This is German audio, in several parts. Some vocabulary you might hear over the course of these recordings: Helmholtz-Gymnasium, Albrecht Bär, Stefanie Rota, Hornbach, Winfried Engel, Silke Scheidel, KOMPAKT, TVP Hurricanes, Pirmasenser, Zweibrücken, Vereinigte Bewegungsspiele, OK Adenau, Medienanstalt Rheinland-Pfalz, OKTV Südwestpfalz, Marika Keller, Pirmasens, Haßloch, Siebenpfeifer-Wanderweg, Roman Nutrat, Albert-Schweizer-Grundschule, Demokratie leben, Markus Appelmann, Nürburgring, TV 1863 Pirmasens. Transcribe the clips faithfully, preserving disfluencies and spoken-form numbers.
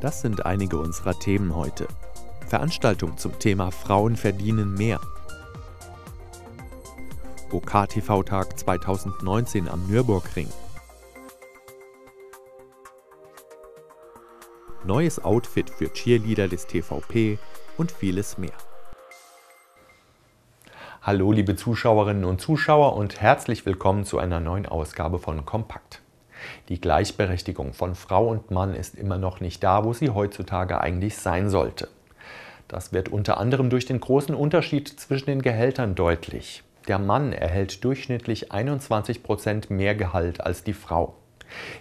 Das sind einige unserer Themen heute. Veranstaltung zum Thema Frauen verdienen mehr. O K T V-Tag zweitausendneunzehn am Nürburgring. Neues Outfit für Cheerleader des T V P und vieles mehr. Hallo liebe Zuschauerinnen und Zuschauer und herzlich willkommen zu einer neuen Ausgabe von Kompakt. Die Gleichberechtigung von Frau und Mann ist immer noch nicht da, wo sie heutzutage eigentlich sein sollte. Das wird unter anderem durch den großen Unterschied zwischen den Gehältern deutlich. Der Mann erhält durchschnittlich einundzwanzig Prozent mehr Gehalt als die Frau.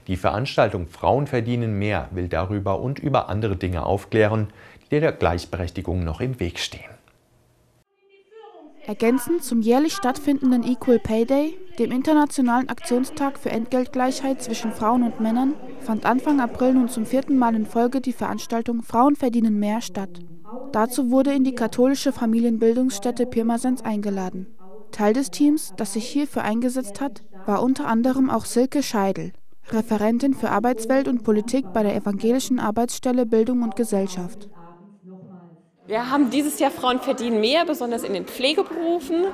Die Veranstaltung Frauen verdienen mehr will darüber und über andere Dinge aufklären, die der Gleichberechtigung noch im Weg stehen. Ergänzend zum jährlich stattfindenden Equal Pay Day, dem internationalen Aktionstag für Entgeltgleichheit zwischen Frauen und Männern, fand Anfang April nun zum vierten Mal in Folge die Veranstaltung Frauen verdienen mehr statt. Dazu wurde in die katholische Familienbildungsstätte Pirmasens eingeladen. Teil des Teams, das sich hierfür eingesetzt hat, war unter anderem auch Silke Scheidel, Referentin für Arbeitswelt und Politik bei der Evangelischen Arbeitsstelle Bildung und Gesellschaft. Wir haben dieses Jahr Frauen verdienen mehr, besonders in den Pflegeberufen,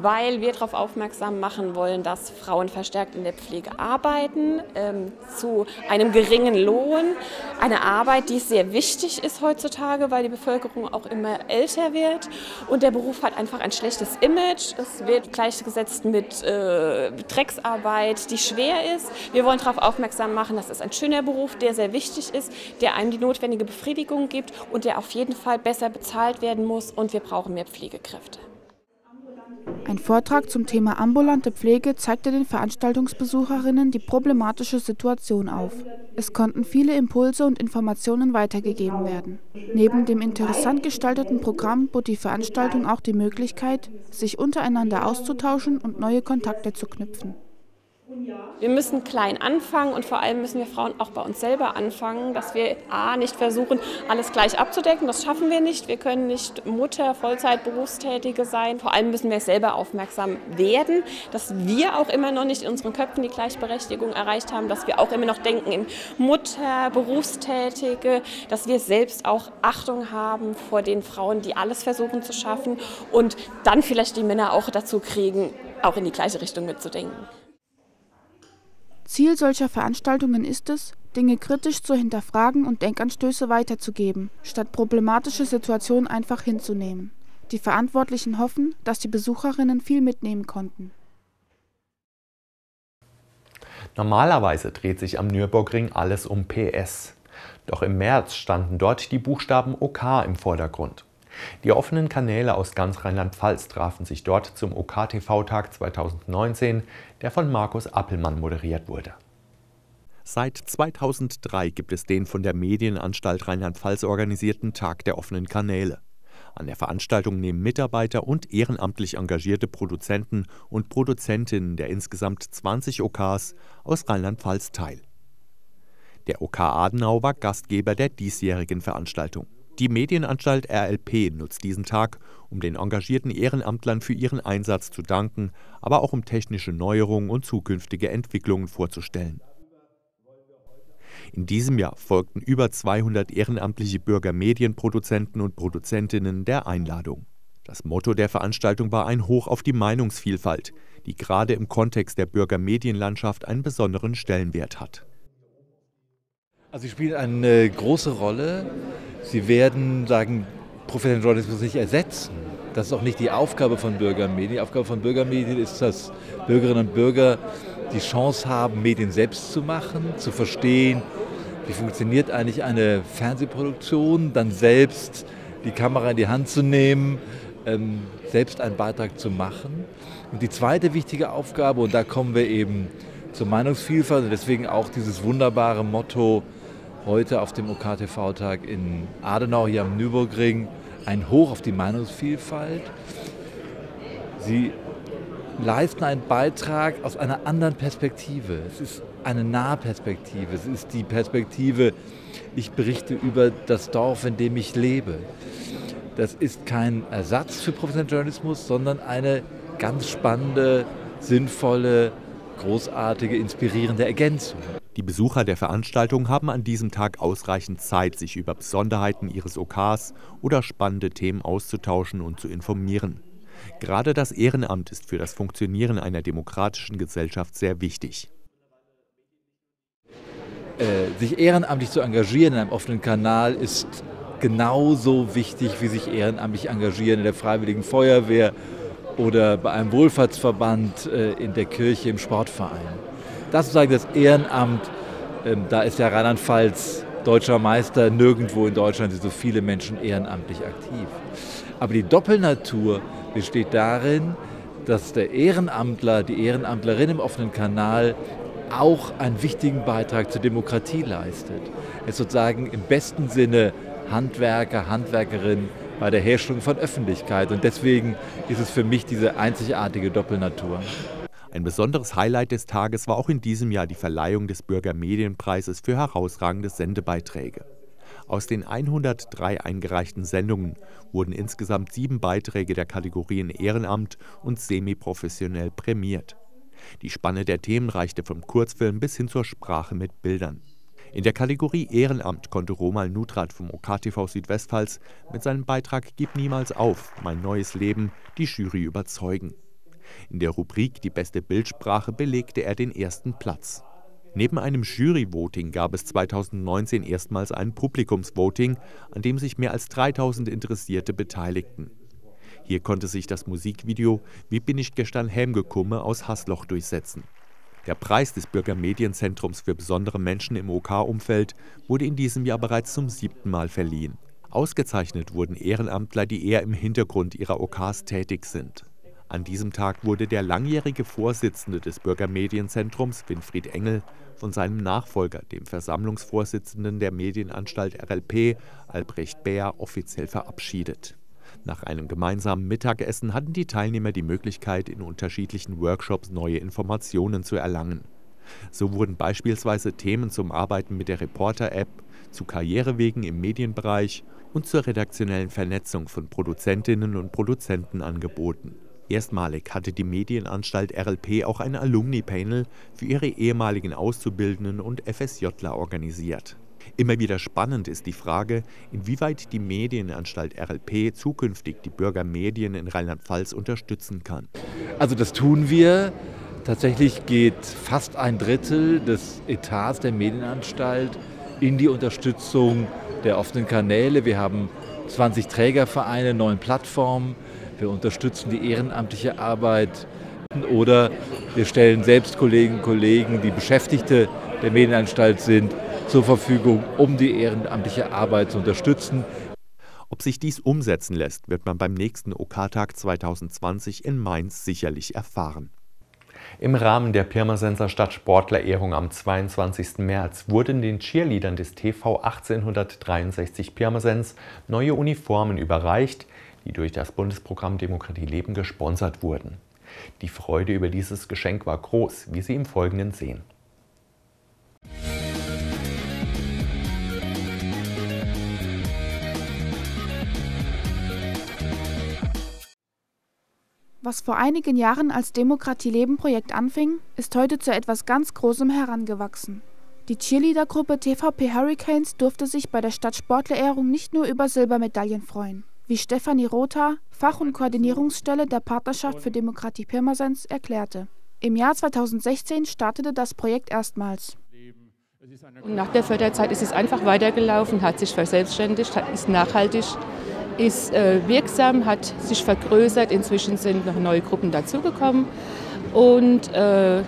weil wir darauf aufmerksam machen wollen, dass Frauen verstärkt in der Pflege arbeiten, ähm, zu einem geringen Lohn. Eine Arbeit, die sehr wichtig ist heutzutage, weil die Bevölkerung auch immer älter wird. Und der Beruf hat einfach ein schlechtes Image. Es wird gleichgesetzt mit äh, Drecksarbeit, die schwer ist. Wir wollen darauf aufmerksam machen, das ist ein schöner Beruf, der sehr wichtig ist, der einem die notwendige Befriedigung gibt und der auf jeden Fall besser bezahlt bezahlt werden muss, und wir brauchen mehr Pflegekräfte. Ein Vortrag zum Thema ambulante Pflege zeigte den Veranstaltungsbesucherinnen die problematische Situation auf. Es konnten viele Impulse und Informationen weitergegeben werden. Neben dem interessant gestalteten Programm bot die Veranstaltung auch die Möglichkeit, sich untereinander auszutauschen und neue Kontakte zu knüpfen. Wir müssen klein anfangen und vor allem müssen wir Frauen auch bei uns selber anfangen, dass wir a, nicht versuchen, alles gleich abzudecken, das schaffen wir nicht. Wir können nicht Mutter, Vollzeit, Berufstätige sein. Vor allem müssen wir selber aufmerksam werden, dass wir auch immer noch nicht in unseren Köpfen die Gleichberechtigung erreicht haben, dass wir auch immer noch denken in Mutter, Berufstätige, dass wir selbst auch Achtung haben vor den Frauen, die alles versuchen zu schaffen und dann vielleicht die Männer auch dazu kriegen, auch in die gleiche Richtung mitzudenken. Ziel solcher Veranstaltungen ist es, Dinge kritisch zu hinterfragen und Denkanstöße weiterzugeben, statt problematische Situationen einfach hinzunehmen. Die Verantwortlichen hoffen, dass die Besucherinnen viel mitnehmen konnten. Normalerweise dreht sich am Nürburgring alles um P S. Doch im März standen dort die Buchstaben O K im Vordergrund. Die offenen Kanäle aus ganz Rheinland-Pfalz trafen sich dort zum O K T V-Tag zweitausendneunzehn, der von Markus Appelmann moderiert wurde. Seit zweitausenddrei gibt es den von der Medienanstalt Rheinland-Pfalz organisierten Tag der offenen Kanäle. An der Veranstaltung nehmen Mitarbeiter und ehrenamtlich engagierte Produzenten und Produzentinnen der insgesamt zwanzig O Ks aus Rheinland-Pfalz teil. Der OK Adenau war Gastgeber der diesjährigen Veranstaltung. Die Medienanstalt R L P nutzt diesen Tag, um den engagierten Ehrenamtlern für ihren Einsatz zu danken, aber auch um technische Neuerungen und zukünftige Entwicklungen vorzustellen. In diesem Jahr folgten über zweihundert ehrenamtliche Bürger, Medienproduzenten und Produzentinnen der Einladung. Das Motto der Veranstaltung war ein Hoch auf die Meinungsvielfalt, die gerade im Kontext der Bürgermedienlandschaft einen besonderen Stellenwert hat. Also sie spielen eine große Rolle. Sie werden, sagen, professionellen Journalismus nicht ersetzen. Das ist auch nicht die Aufgabe von Bürgermedien. Die Aufgabe von Bürgermedien ist, dass Bürgerinnen und Bürger die Chance haben, Medien selbst zu machen, zu verstehen, wie funktioniert eigentlich eine Fernsehproduktion, dann selbst die Kamera in die Hand zu nehmen, selbst einen Beitrag zu machen. Und die zweite wichtige Aufgabe, und da kommen wir eben zur Meinungsvielfalt und deswegen auch dieses wunderbare Motto, heute auf dem O K T V-Tag in Adenau, hier am Nürburgring, ein Hoch auf die Meinungsvielfalt. Sie leisten einen Beitrag aus einer anderen Perspektive. Es ist eine Nahperspektive. Es ist die Perspektive, ich berichte über das Dorf, in dem ich lebe. Das ist kein Ersatz für professionellen Journalismus, sondern eine ganz spannende, sinnvolle, großartige, inspirierende Ergänzung. Die Besucher der Veranstaltung haben an diesem Tag ausreichend Zeit, sich über Besonderheiten ihres O Ks oder spannende Themen auszutauschen und zu informieren. Gerade das Ehrenamt ist für das Funktionieren einer demokratischen Gesellschaft sehr wichtig. Äh, sich ehrenamtlich zu engagieren in einem offenen Kanal ist genauso wichtig, wie sich ehrenamtlich engagieren in der Freiwilligen Feuerwehr oder bei einem Wohlfahrtsverband, äh, in der Kirche, im Sportverein. Das sozusagen das Ehrenamt, äh, da ist ja Rheinland-Pfalz deutscher Meister, nirgendwo in Deutschland sind so viele Menschen ehrenamtlich aktiv. Aber die Doppelnatur besteht darin, dass der Ehrenamtler, die Ehrenamtlerin im offenen Kanal auch einen wichtigen Beitrag zur Demokratie leistet. Er ist sozusagen im besten Sinne Handwerker, Handwerkerin bei der Herstellung von Öffentlichkeit. Und deswegen ist es für mich diese einzigartige Doppelnatur. Ein besonderes Highlight des Tages war auch in diesem Jahr die Verleihung des Bürgermedienpreises für herausragende Sendebeiträge. Aus den hundertdrei eingereichten Sendungen wurden insgesamt sieben Beiträge der Kategorien Ehrenamt und semiprofessionell prämiert. Die Spanne der Themen reichte vom Kurzfilm bis hin zur Sprache mit Bildern. In der Kategorie Ehrenamt konnte Roman Nutrat vom O K T V Südwestpfalz mit seinem Beitrag "Gib niemals auf, mein neues Leben" die Jury überzeugen. In der Rubrik Die beste Bildsprache belegte er den ersten Platz. Neben einem Jury-Voting gab es zweitausendneunzehn erstmals ein Publikumsvoting, an dem sich mehr als dreitausend Interessierte beteiligten. Hier konnte sich das Musikvideo "Wie bin ich gestern heimgekommen" aus Haßloch durchsetzen. Der Preis des Bürgermedienzentrums für besondere Menschen im OK-Umfeld wurde in diesem Jahr bereits zum siebten Mal verliehen. Ausgezeichnet wurden Ehrenamtler, die eher im Hintergrund ihrer O Ks tätig sind. An diesem Tag wurde der langjährige Vorsitzende des Bürgermedienzentrums, Winfried Engel, von seinem Nachfolger, dem Versammlungsvorsitzenden der Medienanstalt R L P, Albrecht Bär, offiziell verabschiedet. Nach einem gemeinsamen Mittagessen hatten die Teilnehmer die Möglichkeit, in unterschiedlichen Workshops neue Informationen zu erlangen. So wurden beispielsweise Themen zum Arbeiten mit der Reporter-App, zu Karrierewegen im Medienbereich und zur redaktionellen Vernetzung von Produzentinnen und Produzenten angeboten. Erstmalig hatte die Medienanstalt R L P auch ein Alumni-Panel für ihre ehemaligen Auszubildenden und F S Jler organisiert. Immer wieder spannend ist die Frage, inwieweit die Medienanstalt R L P zukünftig die Bürgermedien in Rheinland-Pfalz unterstützen kann. Also das tun wir. Tatsächlich geht fast ein Drittel des Etats der Medienanstalt in die Unterstützung der offenen Kanäle. Wir haben zwanzig Trägervereine, neun Plattformen. Wir unterstützen die ehrenamtliche Arbeit oder wir stellen selbst Kolleginnen und Kollegen, die Beschäftigte der Medienanstalt sind, zur Verfügung, um die ehrenamtliche Arbeit zu unterstützen. Ob sich dies umsetzen lässt, wird man beim nächsten OK-Tag zweitausendzwanzig in Mainz sicherlich erfahren. Im Rahmen der Pirmasenser Stadtsportler-Ehrung am zweiundzwanzigsten März wurden den Cheerleadern des T V achtzehnhundertdreiundsechzig Pirmasens neue Uniformen überreicht, die durch das Bundesprogramm Demokratie leben gesponsert wurden. Die Freude über dieses Geschenk war groß, wie Sie im Folgenden sehen. Was vor einigen Jahren als Demokratie leben Projekt anfing, ist heute zu etwas ganz Großem herangewachsen. Die Cheerleader-Gruppe T V P Hurricanes durfte sich bei der Stadtsportler-Ehrung nicht nur über Silbermedaillen freuen, wie Stefanie Rota, Fach- und Koordinierungsstelle der Partnerschaft für Demokratie Pirmasens, erklärte. Im Jahr zweitausendsechzehn startete das Projekt erstmals. Und nach der Förderzeit ist es einfach weitergelaufen, hat sich verselbstständigt, ist nachhaltig, ist äh, wirksam, hat sich vergrößert. Inzwischen sind noch neue Gruppen dazugekommen. Und äh,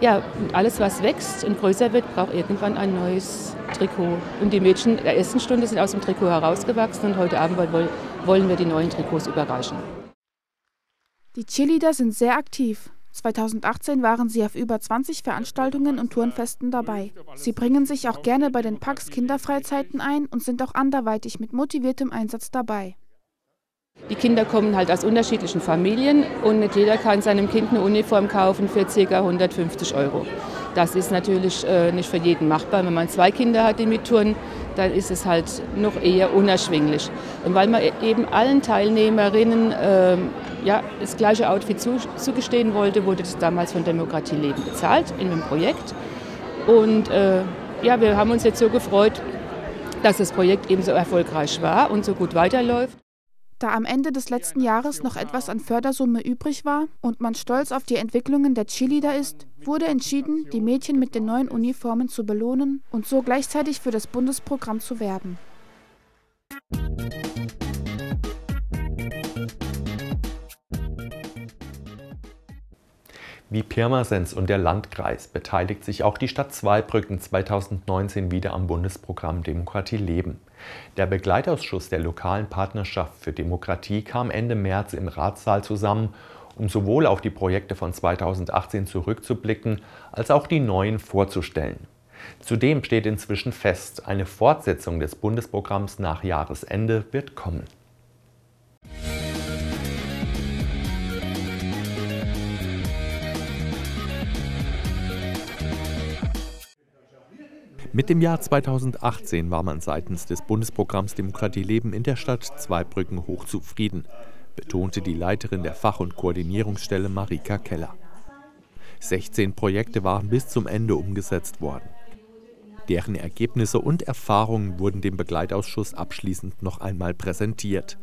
ja, alles, was wächst und größer wird, braucht irgendwann ein neues Trikot. Und die Mädchen der ersten Stunde sind aus dem Trikot herausgewachsen und heute Abend wollen wir die neuen Trikots überreichen. Die Cheerleader sind sehr aktiv. zweitausendachtzehn waren sie auf über zwanzig Veranstaltungen und Turnfesten dabei. Sie bringen sich auch gerne bei den Packs Kinderfreizeiten ein und sind auch anderweitig mit motiviertem Einsatz dabei. Die Kinder kommen halt aus unterschiedlichen Familien und nicht jeder kann seinem Kind eine Uniform kaufen für ca. hundertfünfzig Euro. Das ist natürlich äh, nicht für jeden machbar. Wenn man zwei Kinder hat, die mitturnen, dann ist es halt noch eher unerschwinglich. Und weil man eben allen Teilnehmerinnen äh, ja, das gleiche Outfit zu, zugestehen wollte, wurde das damals von Demokratie leben bezahlt in einem Projekt. Und äh, ja, wir haben uns jetzt so gefreut, dass das Projekt eben so erfolgreich war und so gut weiterläuft. Da am Ende des letzten Jahres noch etwas an Fördersumme übrig war und man stolz auf die Entwicklungen der Cheerleader ist, wurde entschieden, die Mädchen mit den neuen Uniformen zu belohnen und so gleichzeitig für das Bundesprogramm zu werben. Wie Pirmasens und der Landkreis beteiligt sich auch die Stadt Zweibrücken zweitausendneunzehn wieder am Bundesprogramm Demokratie leben. Der Begleitausschuss der lokalen Partnerschaft für Demokratie kam Ende März im Ratssaal zusammen, um sowohl auf die Projekte von zweitausendachtzehn zurückzublicken, als auch die neuen vorzustellen. Zudem steht inzwischen fest, eine Fortsetzung des Bundesprogramms nach Jahresende wird kommen. Mit dem Jahr zweitausendachtzehn war man seitens des Bundesprogramms Demokratie leben in der Stadt Zweibrücken hochzufrieden, betonte die Leiterin der Fach- und Koordinierungsstelle Marika Keller. sechzehn Projekte waren bis zum Ende umgesetzt worden. Deren Ergebnisse und Erfahrungen wurden dem Begleitausschuss abschließend noch einmal präsentiert.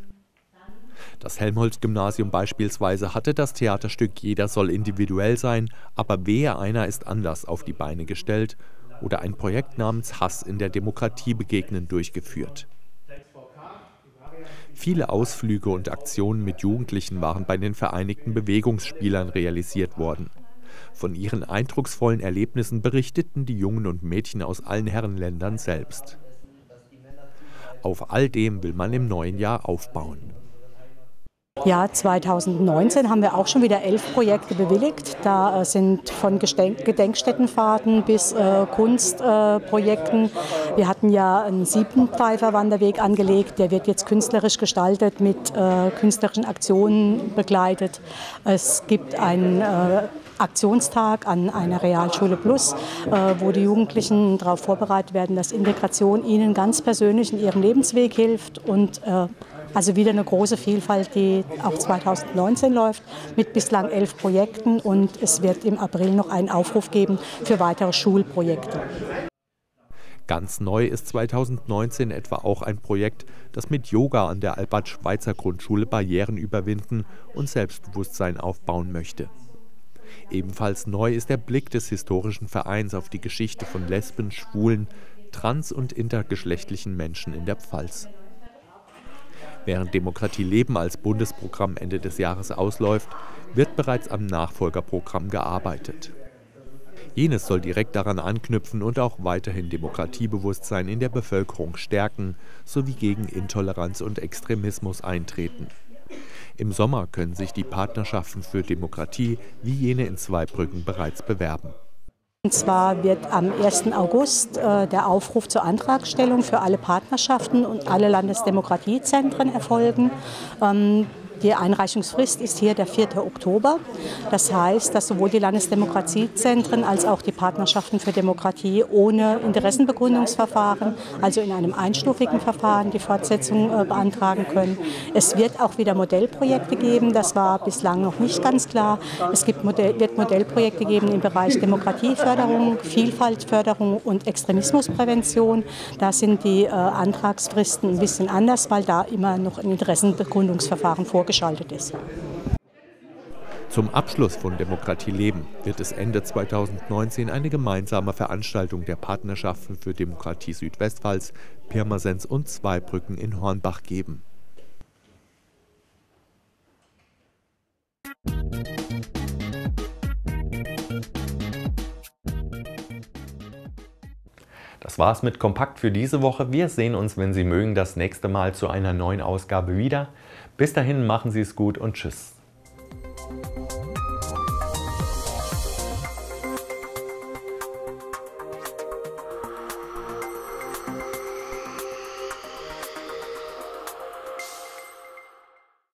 Das Helmholtz-Gymnasium beispielsweise hatte das Theaterstück „Jeder soll individuell sein, aber wehe einer ist anders" auf die Beine gestellt oder ein Projekt namens Hass in der Demokratie begegnen durchgeführt. Viele Ausflüge und Aktionen mit Jugendlichen waren bei den Vereinigten Bewegungsspielern realisiert worden. Von ihren eindrucksvollen Erlebnissen berichteten die Jungen und Mädchen aus allen Herrenländern selbst. Auf all dem will man im neuen Jahr aufbauen. Ja, zweitausendneunzehn haben wir auch schon wieder elf Projekte bewilligt. Da sind von Gedenkstättenfahrten bis äh, Kunstprojekten. Äh, wir hatten ja einen Siebenpfeifer-Wanderweg angelegt. Der wird jetzt künstlerisch gestaltet, mit äh, künstlerischen Aktionen begleitet. Es gibt einen äh, Aktionstag an einer Realschule Plus, äh, wo die Jugendlichen darauf vorbereitet werden, dass Integration ihnen ganz persönlich in ihrem Lebensweg hilft. Und äh, also wieder eine große Vielfalt, die auch zweitausendneunzehn läuft, mit bislang elf Projekten. Und es wird im April noch einen Aufruf geben für weitere Schulprojekte. Ganz neu ist zweitausendneunzehn etwa auch ein Projekt, das mit Yoga an der Albert-Schweizer-Grundschule Barrieren überwinden und Selbstbewusstsein aufbauen möchte. Ebenfalls neu ist der Blick des historischen Vereins auf die Geschichte von Lesben, Schwulen, trans- und intergeschlechtlichen Menschen in der Pfalz. Während Demokratie leben als Bundesprogramm Ende des Jahres ausläuft, wird bereits am Nachfolgerprogramm gearbeitet. Jenes soll direkt daran anknüpfen und auch weiterhin Demokratiebewusstsein in der Bevölkerung stärken, sowie gegen Intoleranz und Extremismus eintreten. Im Sommer können sich die Partnerschaften für Demokratie wie jene in Zweibrücken bereits bewerben. Und zwar wird am ersten August äh, der Aufruf zur Antragstellung für alle Partnerschaften und alle Landesdemokratiezentren erfolgen. Ähm, die Einreichungsfrist ist hier der vierte Oktober. Das heißt, dass sowohl die Landesdemokratiezentren als auch die Partnerschaften für Demokratie ohne Interessenbegründungsverfahren, also in einem einstufigen Verfahren, die Fortsetzung äh, beantragen können. Es wird auch wieder Modellprojekte geben, das war bislang noch nicht ganz klar. Es gibt Modell, wird Modellprojekte geben im Bereich Demokratieförderung, Vielfaltförderung und Extremismusprävention. Da sind die äh, Antragsfristen ein bisschen anders, weil da immer noch ein Interessenbegründungsverfahren vorgesehen wird. Ist. Zum Abschluss von Demokratie leben wird es Ende zweitausendneunzehn eine gemeinsame Veranstaltung der Partnerschaften für Demokratie Südwestpfalz, Pirmasens und Zweibrücken in Hornbach geben. Das war's mit Kompakt für diese Woche. Wir sehen uns, wenn Sie mögen, das nächste Mal zu einer neuen Ausgabe wieder. Bis dahin machen Sie es gut und tschüss.